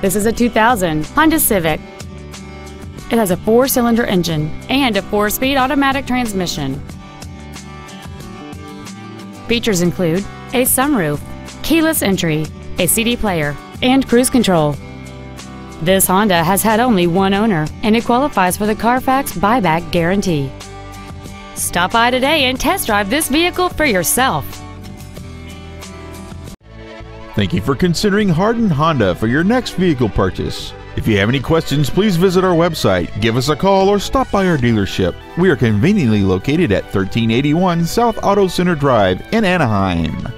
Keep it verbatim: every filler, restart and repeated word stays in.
This is a two thousand Honda Civic. It has a four-cylinder engine and a four-speed automatic transmission. Features include a sunroof, keyless entry, a C D player, and cruise control. This Honda has had only one owner, and it qualifies for the Carfax buyback guarantee. Stop by today and test drive this vehicle for yourself. Thank you for considering Hardin Honda for your next vehicle purchase. If you have any questions, please visit our website, give us a call, or stop by our dealership. We are conveniently located at thirteen eighty-one South Auto Center Drive in Anaheim.